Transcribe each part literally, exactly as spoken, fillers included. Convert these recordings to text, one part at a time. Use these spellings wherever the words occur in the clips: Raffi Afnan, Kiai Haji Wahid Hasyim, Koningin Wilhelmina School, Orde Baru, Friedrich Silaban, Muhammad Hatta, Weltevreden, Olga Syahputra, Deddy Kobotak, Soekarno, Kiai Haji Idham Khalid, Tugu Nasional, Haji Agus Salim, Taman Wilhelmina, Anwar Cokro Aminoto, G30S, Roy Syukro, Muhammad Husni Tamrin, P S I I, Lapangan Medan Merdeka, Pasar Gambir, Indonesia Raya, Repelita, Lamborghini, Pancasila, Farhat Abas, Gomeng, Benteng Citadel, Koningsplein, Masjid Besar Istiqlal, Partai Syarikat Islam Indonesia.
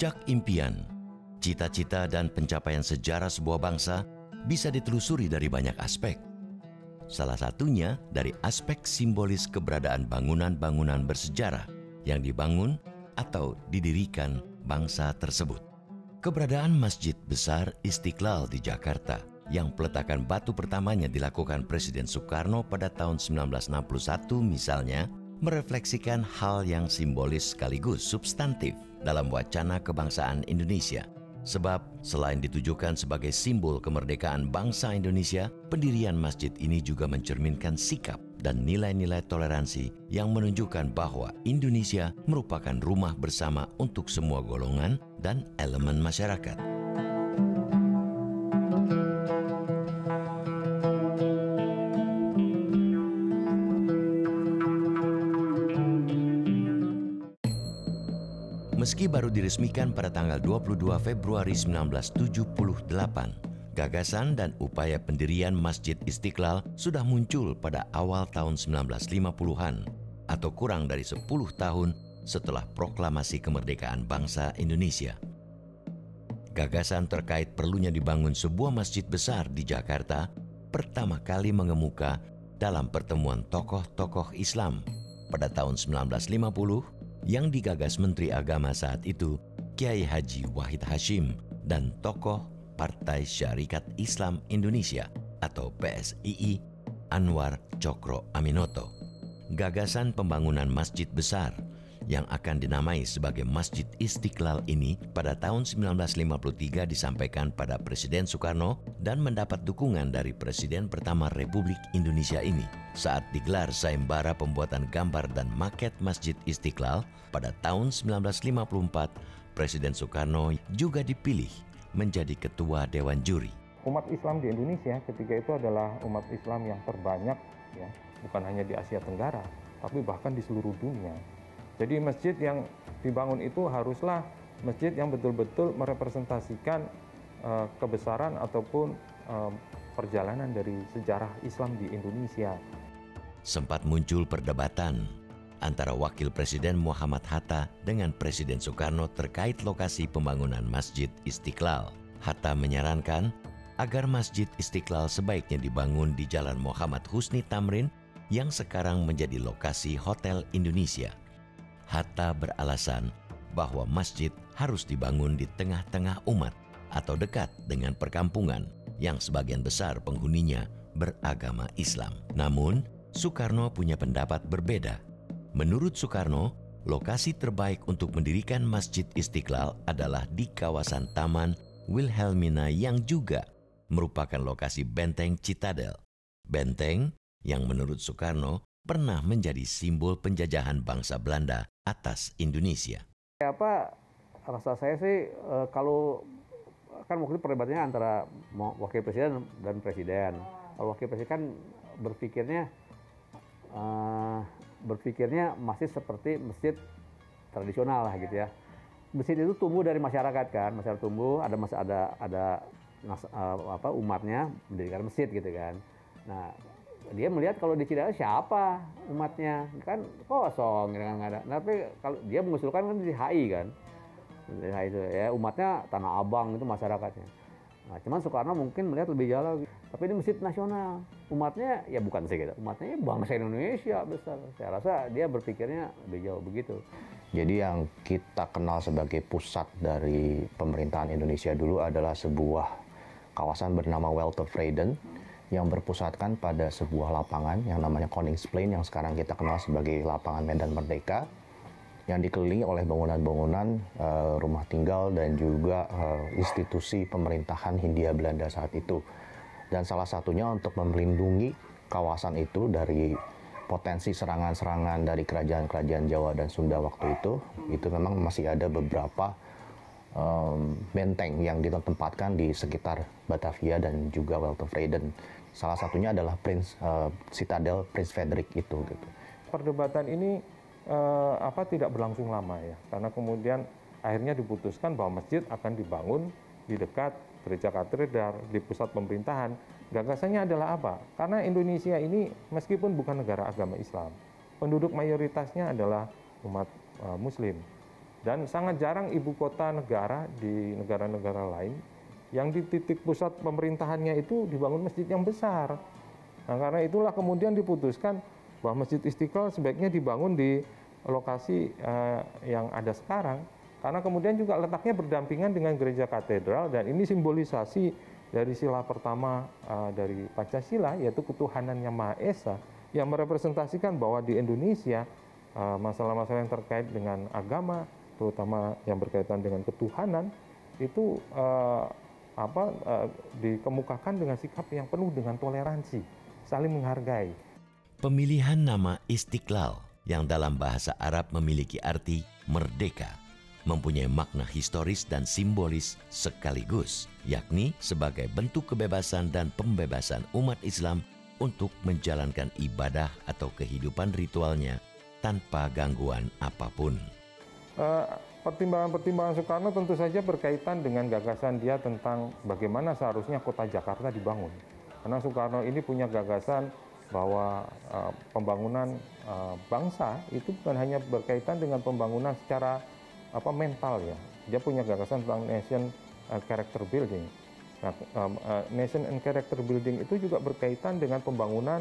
Jejak impian, cita-cita dan pencapaian sejarah sebuah bangsa bisa ditelusuri dari banyak aspek. Salah satunya dari aspek simbolis keberadaan bangunan-bangunan bersejarah yang dibangun atau didirikan bangsa tersebut. Keberadaan Masjid Besar Istiqlal di Jakarta yang peletakan batu pertamanya dilakukan Presiden Soekarno pada tahun seribu sembilan ratus enam puluh satu misalnya, merefleksikan hal yang simbolis sekaligus substantif dalam wacana kebangsaan Indonesia. Sebab, selain ditujukan sebagai simbol kemerdekaan bangsa Indonesia, pendirian masjid ini juga mencerminkan sikap dan nilai-nilai toleransi yang menunjukkan bahwa Indonesia merupakan rumah bersama untuk semua golongan dan elemen masyarakat. Meski baru diresmikan pada tanggal dua puluh dua Februari seribu sembilan ratus tujuh puluh delapan, gagasan dan upaya pendirian Masjid Istiqlal sudah muncul pada awal tahun seribu sembilan ratus lima puluhan atau kurang dari sepuluh tahun setelah proklamasi kemerdekaan bangsa Indonesia. Gagasan terkait perlunya dibangun sebuah masjid besar di Jakarta pertama kali mengemuka dalam pertemuan tokoh-tokoh Islam pada tahun seribu sembilan ratus lima puluh yang digagas Menteri Agama saat itu, Kiai Haji Wahid Hasyim, dan tokoh Partai Syarikat Islam Indonesia atau P S I I, Anwar Cokro Aminoto. Gagasan pembangunan masjid besar yang akan dinamai sebagai Masjid Istiqlal ini pada tahun seribu sembilan ratus lima puluh tiga disampaikan pada Presiden Soekarno dan mendapat dukungan dari Presiden pertama Republik Indonesia ini saat digelar sayembara pembuatan gambar dan maket Masjid Istiqlal pada tahun seribu sembilan ratus lima puluh empat. Presiden Soekarno juga dipilih menjadi ketua Dewan Juri. Umat Islam di Indonesia ketika itu adalah umat Islam yang terbanyak, ya, bukan hanya di Asia Tenggara, tapi bahkan di seluruh dunia. Jadi masjid yang dibangun itu haruslah masjid yang betul-betul merepresentasikan uh, kebesaran ataupun uh, perjalanan dari sejarah Islam di Indonesia. Sempat muncul perdebatan antara Wakil Presiden Muhammad Hatta dengan Presiden Soekarno terkait lokasi pembangunan Masjid Istiqlal. Hatta menyarankan agar Masjid Istiqlal sebaiknya dibangun di Jalan Muhammad Husni Tamrin yang sekarang menjadi lokasi Hotel Indonesia. Hatta beralasan bahwa masjid harus dibangun di tengah-tengah umat atau dekat dengan perkampungan yang sebagian besar penghuninya beragama Islam. Namun, Soekarno punya pendapat berbeda. Menurut Soekarno, lokasi terbaik untuk mendirikan Masjid Istiqlal adalah di kawasan Taman Wilhelmina yang juga merupakan lokasi Benteng Citadel. Benteng yang menurut Soekarno pernah menjadi simbol penjajahan bangsa Belanda atas Indonesia. Apa rasa saya sih e, kalau kan waktu itu perdebatannya antara wakil presiden dan presiden. Kalau wakil presiden kan berpikirnya e, berpikirnya masih seperti masjid tradisional lah gitu ya. Masjid itu tumbuh dari masyarakat kan, masyarakat tumbuh ada mas ada ada nas, apa umatnya mendirikan masjid gitu kan. Nah, dia melihat kalau di Citadel siapa umatnya kan kosong, nggak ada. Tapi kalau dia mengusulkan kan di H I kan, di H I itu ya umatnya Tanah Abang itu masyarakatnya. Nah, cuman Soekarno mungkin melihat lebih jauh lagi. Tapi ini masjid nasional, umatnya ya bukan sekitar, umatnya ya bangsa Indonesia besar. Saya rasa dia berpikirnya lebih jauh begitu. Jadi yang kita kenal sebagai pusat dari pemerintahan Indonesia dulu adalah sebuah kawasan bernama Weltevreden yang berpusatkan pada sebuah lapangan yang namanya Koningsplein yang sekarang kita kenal sebagai Lapangan Medan Merdeka yang dikelilingi oleh bangunan-bangunan e, rumah tinggal dan juga e, institusi pemerintahan Hindia Belanda saat itu. Dan salah satunya untuk melindungi kawasan itu dari potensi serangan-serangan dari kerajaan-kerajaan Jawa dan Sunda waktu itu, itu memang masih ada beberapa e, benteng yang ditempatkan di sekitar Batavia dan juga Weltevreden. Salah satunya adalah Prince uh, Citadel Prince Friedrich itu gitu. Perdebatan ini uh, apa tidak berlangsung lama ya, karena kemudian akhirnya diputuskan bahwa masjid akan dibangun di dekat Gereja Katedral di pusat pemerintahan. Gagasannya adalah apa? Karena Indonesia ini meskipun bukan negara agama Islam, penduduk mayoritasnya adalah umat uh, Muslim. Dan sangat jarang ibu kota negara di negara-negara lain yang di titik pusat pemerintahannya itu dibangun masjid yang besar. Nah, karena itulah kemudian diputuskan bahwa Masjid Istiqlal sebaiknya dibangun di lokasi eh, yang ada sekarang. Karena kemudian juga letaknya berdampingan dengan Gereja Katedral, dan ini simbolisasi dari sila pertama uh, dari Pancasila, yaitu Ketuhanan Yang Maha Esa, yang merepresentasikan bahwa di Indonesia masalah-masalah uh, yang terkait dengan agama, terutama yang berkaitan dengan ketuhanan, itu uh, apa uh, dikemukakan dengan sikap yang penuh dengan toleransi, saling menghargai. Pemilihan nama Istiqlal yang dalam bahasa Arab memiliki arti merdeka mempunyai makna historis dan simbolis sekaligus, yakni sebagai bentuk kebebasan dan pembebasan umat Islam untuk menjalankan ibadah atau kehidupan ritualnya tanpa gangguan apapun. Pertimbangan-pertimbangan Soekarno tentu saja berkaitan dengan gagasan dia tentang bagaimana seharusnya kota Jakarta dibangun. Karena Soekarno ini punya gagasan bahwa uh, pembangunan uh, bangsa itu bukan hanya berkaitan dengan pembangunan secara apa mental ya, dia punya gagasan tentang nation uh, character building. Nah, um, uh, nation and character building itu juga berkaitan dengan pembangunan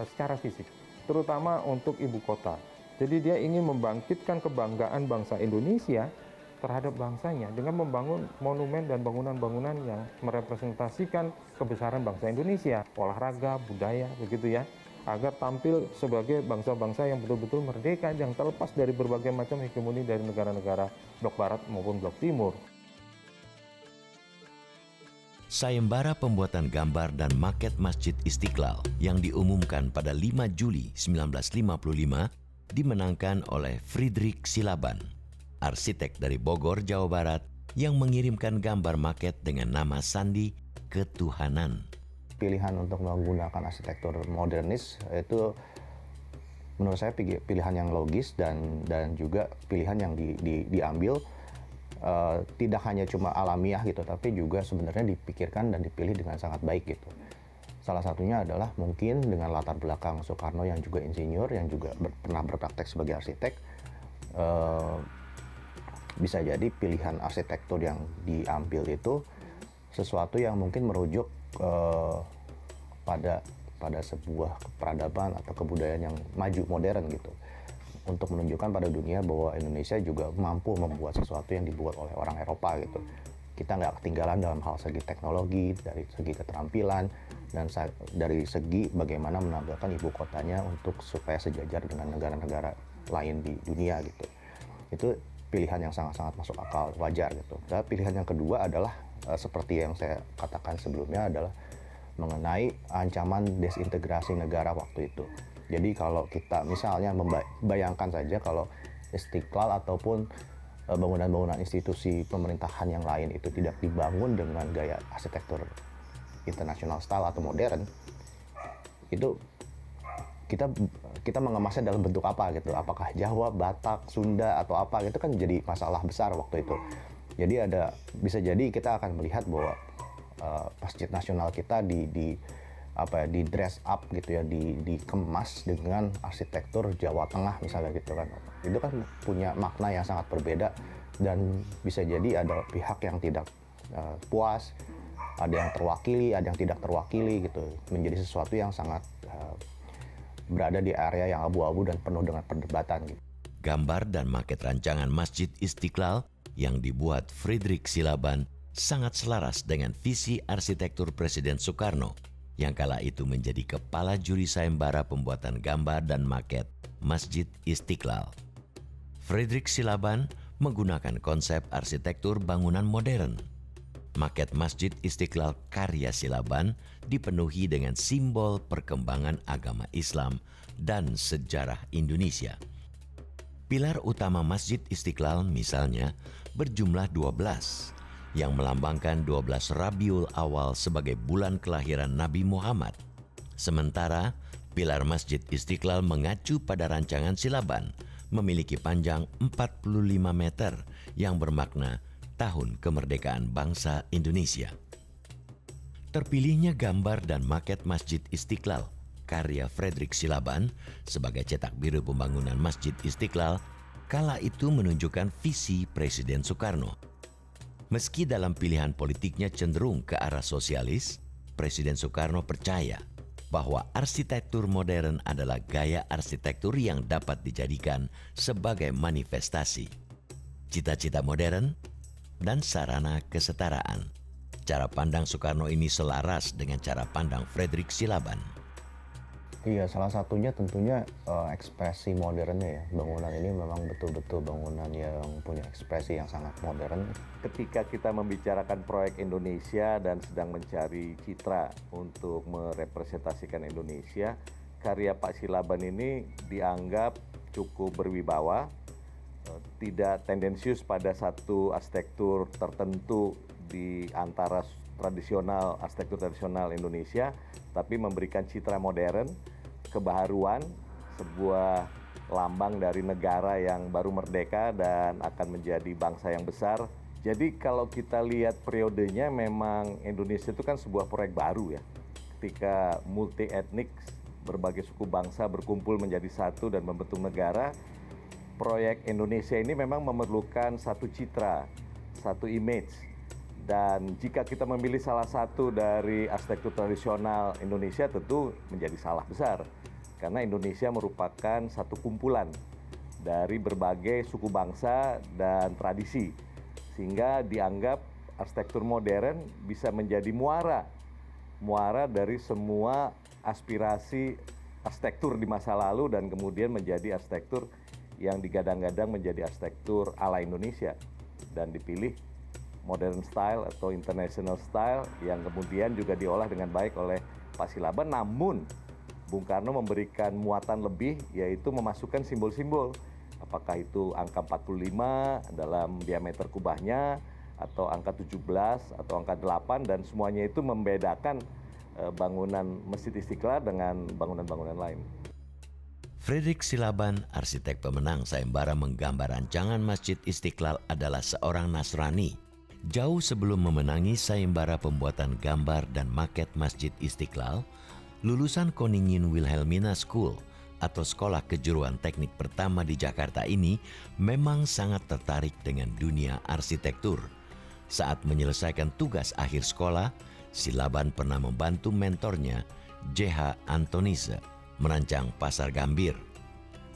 uh, secara fisik, terutama untuk ibu kota. Jadi dia ingin membangkitkan kebanggaan bangsa Indonesia terhadap bangsanya dengan membangun monumen dan bangunan-bangunan yang merepresentasikan kebesaran bangsa Indonesia, olahraga, budaya, begitu ya, agar tampil sebagai bangsa-bangsa yang betul-betul merdeka, yang terlepas dari berbagai macam hegemoni dari negara-negara Blok Barat maupun Blok Timur. Sayembara pembuatan gambar dan maket Masjid Istiqlal yang diumumkan pada lima Juli seribu sembilan ratus lima puluh lima dimenangkan oleh Friedrich Silaban, arsitek dari Bogor, Jawa Barat, yang mengirimkan gambar maket dengan nama Sandi Ketuhanan. Pilihan untuk menggunakan arsitektur modernis itu menurut saya pilihan yang logis dan dan juga pilihan yang di, di, diambil uh, tidak hanya cuma alamiah gitu, tapi juga sebenarnya dipikirkan dan dipilih dengan sangat baik gitu. Salah satunya adalah mungkin dengan latar belakang Soekarno yang juga insinyur, yang juga ber, pernah berpraktek sebagai arsitek, uh, bisa jadi pilihan arsitektur yang diambil itu sesuatu yang mungkin merujuk Uh, pada pada sebuah peradaban atau kebudayaan yang maju modern gitu, untuk menunjukkan pada dunia bahwa Indonesia juga mampu membuat sesuatu yang dibuat oleh orang Eropa gitu. Kita nggak ketinggalan dalam hal segi teknologi, dari segi keterampilan, dan dari segi bagaimana menampilkan ibu kotanya untuk supaya sejajar dengan negara-negara lain di dunia gitu. Itu pilihan yang sangat-sangat masuk akal, wajar gitu. Dan pilihan yang kedua adalah seperti yang saya katakan sebelumnya, adalah mengenai ancaman desintegrasi negara waktu itu. Jadi kalau kita misalnya membayangkan saja kalau Istiqlal ataupun bangunan-bangunan institusi pemerintahan yang lain itu tidak dibangun dengan gaya arsitektur international style atau modern, itu kita kita mengemasnya dalam bentuk apa gitu? Apakah Jawa, Batak, Sunda atau apa? Itu kan jadi masalah besar waktu itu. Jadi ada, bisa jadi kita akan melihat bahwa uh, masjid nasional kita di, di apa ya, di dress up gitu ya, di, dikemas dengan arsitektur Jawa Tengah misalnya gitu kan. Itu kan punya makna yang sangat berbeda, dan bisa jadi ada pihak yang tidak uh, puas, ada yang terwakili, ada yang tidak terwakili gitu. Menjadi sesuatu yang sangat uh, berada di area yang abu-abu dan penuh dengan perdebatan gitu. Gambar dan maket rancangan Masjid Istiqlal yang dibuat Friedrich Silaban sangat selaras dengan visi arsitektur Presiden Soekarno yang kala itu menjadi kepala juri sayembara pembuatan gambar dan maket Masjid Istiqlal. Friedrich Silaban menggunakan konsep arsitektur bangunan modern. Maket Masjid Istiqlal karya Silaban dipenuhi dengan simbol perkembangan agama Islam dan sejarah Indonesia. Pilar utama Masjid Istiqlal misalnya berjumlah dua belas, yang melambangkan dua belas Rabiul Awal sebagai bulan kelahiran Nabi Muhammad. Sementara, pilar Masjid Istiqlal mengacu pada rancangan Silaban, memiliki panjang empat puluh lima meter yang bermakna Tahun Kemerdekaan Bangsa Indonesia. Terpilihnya gambar dan maket Masjid Istiqlal karya Friedrich Silaban sebagai cetak biru pembangunan Masjid Istiqlal kala itu menunjukkan visi Presiden Soekarno. Meski dalam pilihan politiknya cenderung ke arah sosialis, Presiden Soekarno percaya bahwa arsitektur modern adalah gaya arsitektur yang dapat dijadikan sebagai manifestasi cita-cita modern dan sarana kesetaraan. Cara pandang Soekarno ini selaras dengan cara pandang Friedrich Silaban. Iya, salah satunya tentunya uh, ekspresi modernnya ya. Bangunan ini memang betul-betul bangunan yang punya ekspresi yang sangat modern. Ketika kita membicarakan proyek Indonesia dan sedang mencari citra untuk merepresentasikan Indonesia, karya Pak Silaban ini dianggap cukup berwibawa, uh, tidak tendensius pada satu arsitektur tertentu di antara tradisional arsitektur tradisional Indonesia, tapi memberikan citra modern, kebaharuan, sebuah lambang dari negara yang baru merdeka dan akan menjadi bangsa yang besar. Jadi kalau kita lihat periodenya, memang Indonesia itu kan sebuah proyek baru ya. Ketika multi etnik, berbagai suku bangsa berkumpul menjadi satu dan membentuk negara, proyek Indonesia ini memang memerlukan satu citra, satu image. Dan jika kita memilih salah satu dari arsitektur tradisional Indonesia, tentu menjadi salah besar. Karena Indonesia merupakan satu kumpulan dari berbagai suku bangsa dan tradisi. Sehingga dianggap arsitektur modern bisa menjadi muara. Muara dari semua aspirasi arsitektur di masa lalu dan kemudian menjadi arsitektur yang digadang-gadang menjadi arsitektur ala Indonesia. Dan dipilih modern style atau international style yang kemudian juga diolah dengan baik oleh Pak Silaban. Namun Bung Karno memberikan muatan lebih, yaitu memasukkan simbol-simbol. Apakah itu angka empat puluh lima dalam diameter kubahnya, atau angka tujuh belas, atau angka delapan, dan semuanya itu membedakan bangunan Masjid Istiqlal dengan bangunan-bangunan lain. Friedrich Silaban, arsitek pemenang sayembara menggambar rancangan Masjid Istiqlal, adalah seorang Nasrani. Jauh sebelum memenangi sayembara pembuatan gambar dan maket Masjid Istiqlal, lulusan Koningin Wilhelmina School atau Sekolah Kejuruan Teknik pertama di Jakarta ini memang sangat tertarik dengan dunia arsitektur. Saat menyelesaikan tugas akhir sekolah, Silaban pernah membantu mentornya J H Antonise merancang Pasar Gambir.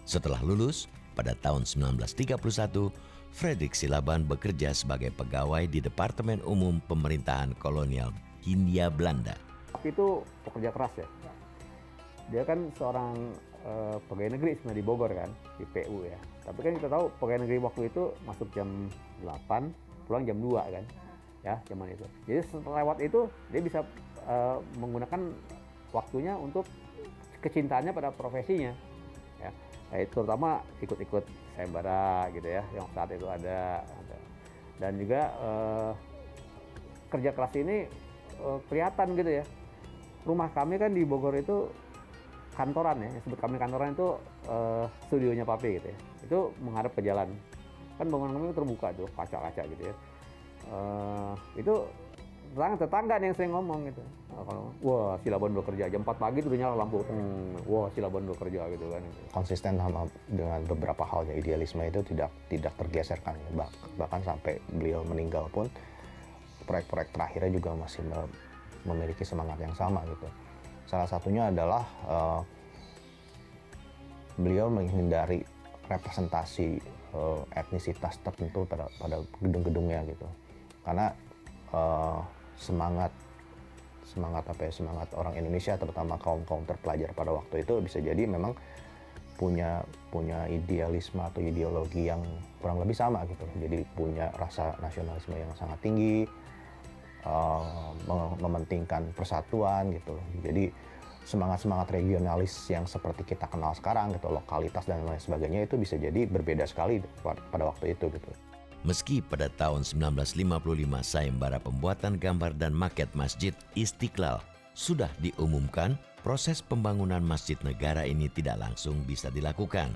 Setelah lulus, pada tahun seribu sembilan ratus tiga puluh satu, Friedrich Silaban bekerja sebagai pegawai di Departemen Umum Pemerintahan Kolonial Hindia Belanda. Itu pekerja keras ya. Dia kan seorang e, pegawai negeri sebenarnya di Bogor kan, di P U ya. Tapi kan kita tahu pegawai negeri waktu itu masuk jam delapan, pulang jam dua kan. Ya, zaman itu. Jadi setelah lewat itu dia bisa e, menggunakan waktunya untuk kecintaannya pada profesinya. Ya. Nah, terutama ikut-ikut sayembara gitu ya, yang saat itu ada. Dan juga eh, kerja keras ini eh, kelihatan gitu ya. Rumah kami kan di Bogor itu kantoran ya, sebut kami kantoran itu eh, studionya Papi gitu ya. Itu menghadap ke jalan. Kan bangunan kami terbuka tuh, kaca-kaca gitu ya. Eh, itu tetangga yang sering ngomong gitu. Kalau wah Silaban bekerja jam empat pagi itu udah nyala lampu, hmm, wah Silaban bekerja gitu kan. Konsisten sama dengan beberapa halnya, idealisme itu tidak tidak tergeserkan. Bah, bahkan sampai beliau meninggal pun proyek-proyek terakhirnya juga masih memiliki semangat yang sama gitu. Salah satunya adalah uh, beliau menghindari representasi uh, etnisitas tertentu pada pada gedung-gedungnya gitu, karena uh, semangat semangat apa ya, semangat orang Indonesia terutama kaum-kaum terpelajar pada waktu itu bisa jadi memang punya punya idealisme atau ideologi yang kurang lebih sama gitu. Jadi punya rasa nasionalisme yang sangat tinggi, uh, mementingkan persatuan gitu. Jadi semangat-semangat regionalis yang seperti kita kenal sekarang gitu, lokalitas dan lain sebagainya, itu bisa jadi berbeda sekali pada waktu itu gitu. Meski pada tahun seribu sembilan ratus lima puluh lima sayembara pembuatan gambar dan maket Masjid Istiqlal sudah diumumkan, proses pembangunan masjid negara ini tidak langsung bisa dilakukan.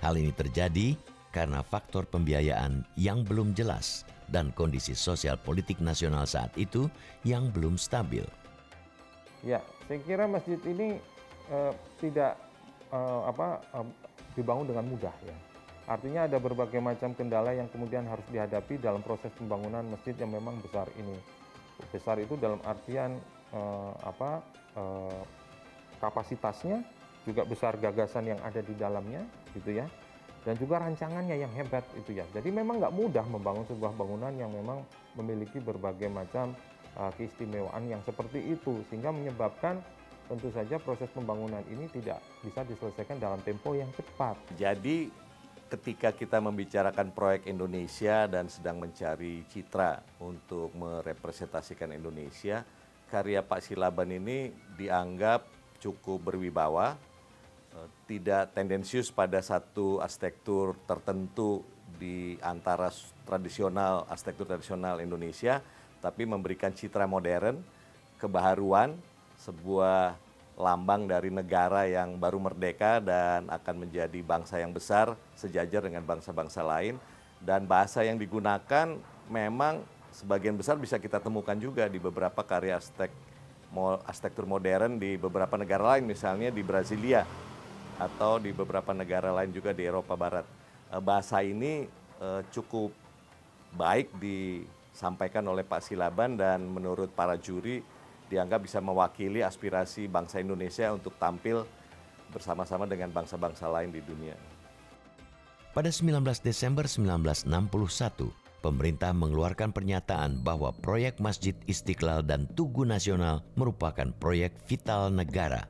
Hal ini terjadi karena faktor pembiayaan yang belum jelas dan kondisi sosial politik nasional saat itu yang belum stabil. Ya, saya kira masjid ini eh, tidak eh, apa eh, dibangun dengan mudah ya. Artinya ada berbagai macam kendala yang kemudian harus dihadapi dalam proses pembangunan masjid yang memang besar ini. Besar itu dalam artian eh, apa eh, kapasitasnya, juga besar gagasan yang ada di dalamnya, gitu ya. Dan juga rancangannya yang hebat itu ya. Jadi memang nggak mudah membangun sebuah bangunan yang memang memiliki berbagai macam eh, keistimewaan yang seperti itu, sehingga menyebabkan tentu saja proses pembangunan ini tidak bisa diselesaikan dalam tempo yang cepat. Jadi ketika kita membicarakan proyek Indonesia dan sedang mencari citra untuk merepresentasikan Indonesia, karya Pak Silaban ini dianggap cukup berwibawa, tidak tendensius pada satu arsitektur tertentu di antara tradisional arsitektur tradisional Indonesia, tapi memberikan citra modern, kebaharuan, sebuah lambang dari negara yang baru merdeka dan akan menjadi bangsa yang besar sejajar dengan bangsa-bangsa lain. Dan bahasa yang digunakan memang sebagian besar bisa kita temukan juga di beberapa karya arsitek, arsitektur modern di beberapa negara lain, misalnya di Brasilia atau di beberapa negara lain juga di Eropa Barat. Bahasa ini cukup baik disampaikan oleh Pak Silaban dan menurut para juri dianggap bisa mewakili aspirasi bangsa Indonesia untuk tampil bersama-sama dengan bangsa-bangsa lain di dunia. Pada sembilan belas Desember seribu sembilan ratus enam puluh satu, pemerintah mengeluarkan pernyataan bahwa proyek Masjid Istiqlal dan Tugu Nasional merupakan proyek vital negara.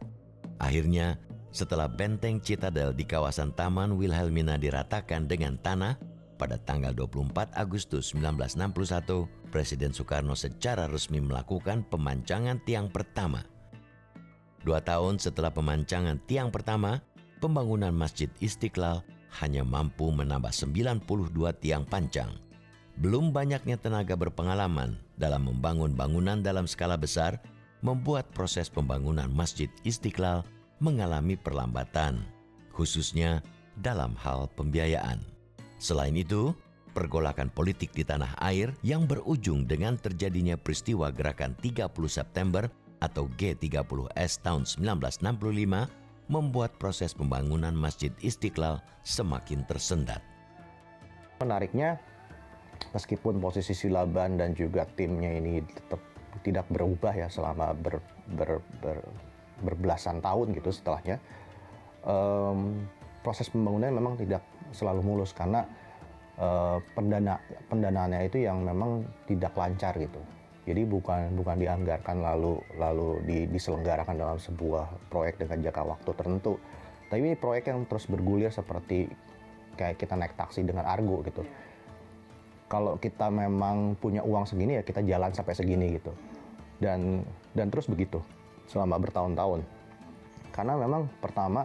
Akhirnya, setelah Benteng Citadel di kawasan Taman Wilhelmina diratakan dengan tanah, pada tanggal dua puluh empat Agustus seribu sembilan ratus enam puluh satu, Presiden Soekarno secara resmi melakukan pemancangan tiang pertama. Dua tahun setelah pemancangan tiang pertama, pembangunan Masjid Istiqlal hanya mampu menambah sembilan puluh dua tiang pancang. Belum banyaknya tenaga berpengalaman dalam membangun bangunan dalam skala besar, membuat proses pembangunan Masjid Istiqlal mengalami perlambatan, khususnya dalam hal pembiayaan. Selain itu, pergolakan politik di tanah air yang berujung dengan terjadinya peristiwa gerakan tiga puluh September atau G tiga puluh S tahun seribu sembilan ratus enam puluh lima membuat proses pembangunan Masjid Istiqlal semakin tersendat. Menariknya, meskipun posisi Silaban dan juga timnya ini tetap tidak berubah ya selama ber, ber, ber, berbelasan tahun gitu setelahnya, um, proses pembangunan memang tidak selalu mulus karena Uh, pendana pendanaannya itu yang memang tidak lancar gitu. Jadi bukan bukan dianggarkan lalu lalu diselenggarakan dalam sebuah proyek dengan jangka waktu tertentu. Tapi ini proyek yang terus bergulir seperti kayak kita naik taksi dengan argo gitu. Kalau kita memang punya uang segini ya kita jalan sampai segini gitu. Dan dan terus begitu selama bertahun-tahun. Karena memang pertama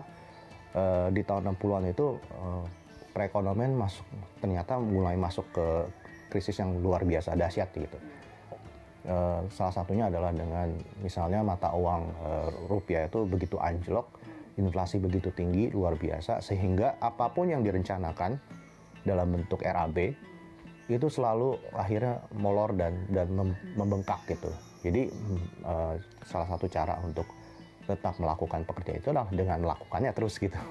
uh, di tahun enam puluhan itu uh, perekonomian masuk ternyata mulai masuk ke krisis yang luar biasa dahsyat gitu. E, salah satunya adalah dengan misalnya mata uang e, rupiah itu begitu anjlok, inflasi begitu tinggi luar biasa sehingga apapun yang direncanakan dalam bentuk R A B itu selalu akhirnya molor dan dan membengkak gitu. Jadi e, salah satu cara untuk tetap melakukan pekerjaan itu adalah dengan melakukannya terus gitu.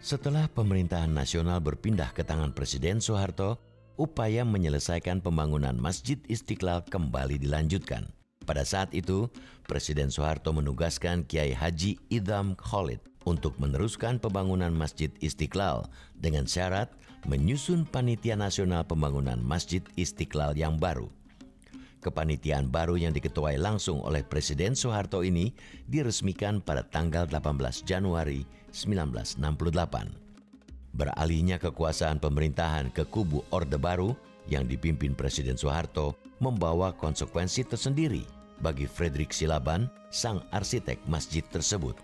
Setelah pemerintahan nasional berpindah ke tangan Presiden Soeharto, upaya menyelesaikan pembangunan Masjid Istiqlal kembali dilanjutkan. Pada saat itu, Presiden Soeharto menugaskan Kiai Haji Idham Khalid untuk meneruskan pembangunan Masjid Istiqlal dengan syarat menyusun panitia nasional pembangunan Masjid Istiqlal yang baru. Kepanitiaan baru yang diketuai langsung oleh Presiden Soeharto ini diresmikan pada tanggal delapan belas Januari seribu sembilan ratus enam puluh delapan. Beralihnya kekuasaan pemerintahan ke kubu Orde Baru yang dipimpin Presiden Soeharto membawa konsekuensi tersendiri bagi Friedrich Silaban, sang arsitek masjid tersebut.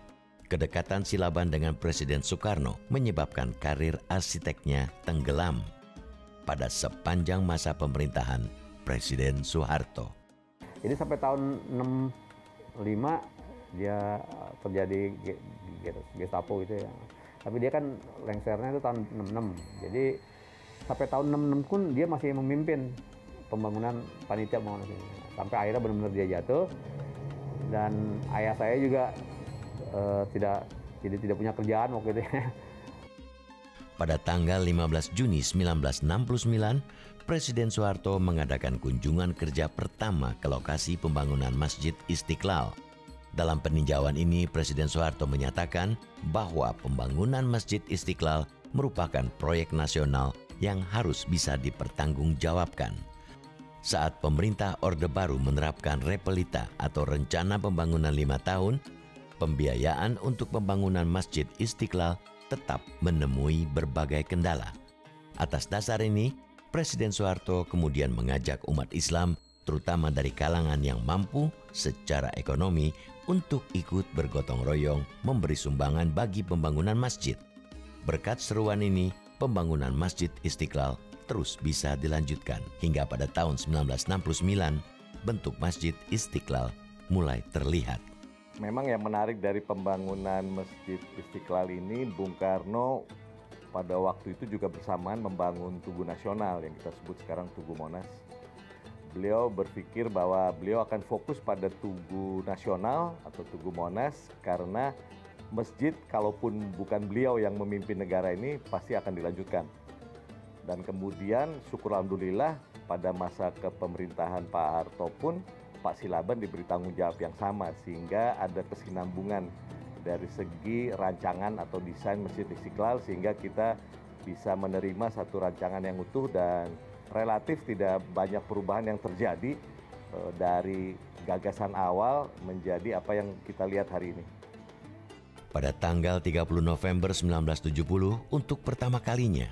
Kedekatan Silaban dengan Presiden Soekarno menyebabkan karir arsiteknya tenggelam pada sepanjang masa pemerintahan Presiden Soeharto. Jadi sampai tahun enam puluh lima dia terjadi Gestapo gitu ya. Tapi dia kan lengsernya itu tahun enam puluh enam. Jadi sampai tahun enam puluh enam pun dia masih memimpin pembangunan panitia pembangunan ini. Sampai akhirnya benar-benar dia jatuh dan ayah saya juga uh, tidak jadi tidak punya kerjaan waktu itu. Pada tanggal lima belas Juni seribu sembilan ratus enam puluh sembilan, Presiden Soeharto mengadakan kunjungan kerja pertama ke lokasi pembangunan Masjid Istiqlal. Dalam peninjauan ini, Presiden Soeharto menyatakan bahwa pembangunan Masjid Istiqlal merupakan proyek nasional yang harus bisa dipertanggungjawabkan. Saat pemerintah Orde Baru menerapkan Repelita atau Rencana Pembangunan lima tahun, pembiayaan untuk pembangunan Masjid Istiqlal tetap menemui berbagai kendala. Atas dasar ini, Presiden Soeharto kemudian mengajak umat Islam, terutama dari kalangan yang mampu secara ekonomi, untuk ikut bergotong royong memberi sumbangan bagi pembangunan masjid. Berkat seruan ini, pembangunan Masjid Istiqlal terus bisa dilanjutkan hingga pada tahun seribu sembilan ratus enam puluh sembilan, bentuk Masjid Istiqlal mulai terlihat. Memang yang menarik dari pembangunan Masjid Istiqlal ini, Bung Karno pada waktu itu juga bersamaan membangun Tugu Nasional yang kita sebut sekarang Tugu Monas. Beliau berpikir bahwa beliau akan fokus pada Tugu Nasional atau Tugu Monas karena masjid kalaupun bukan beliau yang memimpin negara ini pasti akan dilanjutkan. Dan kemudian syukur alhamdulillah pada masa kepemerintahan Pak Harto pun Pak Silaban diberi tanggung jawab yang sama, sehingga ada kesinambungan dari segi rancangan atau desain Masjid Istiqlal, sehingga kita bisa menerima satu rancangan yang utuh dan relatif tidak banyak perubahan yang terjadi e, dari gagasan awal menjadi apa yang kita lihat hari ini. Pada tanggal tiga puluh November seribu sembilan ratus tujuh puluh, untuk pertama kalinya,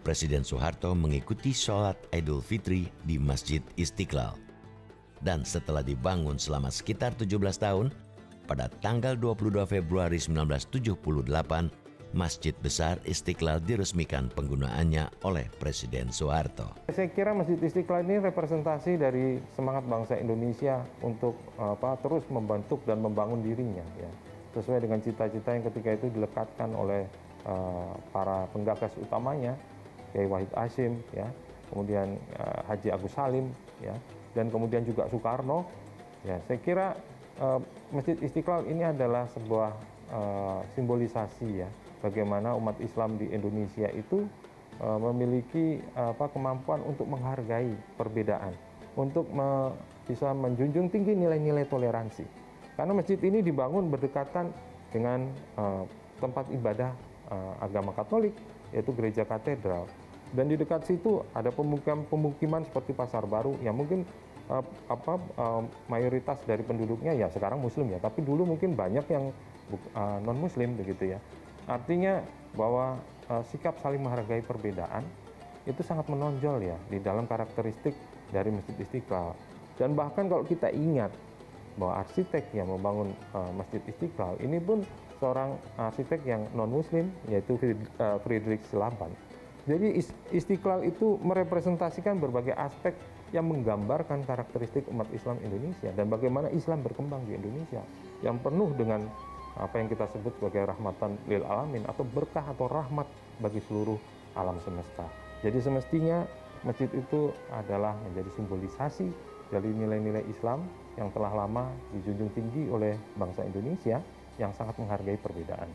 Presiden Soeharto mengikuti sholat Idul Fitri di Masjid Istiqlal. Dan setelah dibangun selama sekitar tujuh belas tahun, pada tanggal dua puluh dua Februari seribu sembilan ratus tujuh puluh delapan, Masjid Besar Istiqlal diresmikan penggunaannya oleh Presiden Soeharto. Saya kira Masjid Istiqlal ini representasi dari semangat bangsa Indonesia untuk apa, terus membentuk dan membangun dirinya, ya, sesuai dengan cita-cita yang ketika itu dilekatkan oleh uh, para penggagas utamanya, Kiai Wahid Hasyim, ya, kemudian uh, Haji Agus Salim, ya, dan kemudian juga Soekarno, ya. Saya kira eh, Masjid Istiqlal ini adalah sebuah eh, simbolisasi, ya, bagaimana umat Islam di Indonesia itu eh, memiliki eh, apa kemampuan untuk menghargai perbedaan, untuk me, bisa menjunjung tinggi nilai-nilai toleransi. Karena masjid ini dibangun berdekatan dengan eh, tempat ibadah eh, agama Katolik, yaitu Gereja Katedral. Dan di dekat situ ada pemukiman-pemukiman seperti Pasar Baru yang mungkin uh, apa uh, mayoritas dari penduduknya ya sekarang Muslim, ya, tapi dulu mungkin banyak yang uh, non Muslim begitu, ya. Artinya bahwa uh, sikap saling menghargai perbedaan itu sangat menonjol, ya, di dalam karakteristik dari Masjid Istiqlal. Dan bahkan kalau kita ingat bahwa arsitek yang membangun uh, Masjid Istiqlal ini pun seorang arsitek yang non Muslim, yaitu Friedrich Silaban. Jadi Istiqlal itu merepresentasikan berbagai aspek yang menggambarkan karakteristik umat Islam Indonesia dan bagaimana Islam berkembang di Indonesia yang penuh dengan apa yang kita sebut sebagai rahmatan lil alamin atau berkah atau rahmat bagi seluruh alam semesta. Jadi semestinya masjid itu adalah menjadi simbolisasi dari nilai-nilai Islam yang telah lama dijunjung tinggi oleh bangsa Indonesia yang sangat menghargai perbedaan.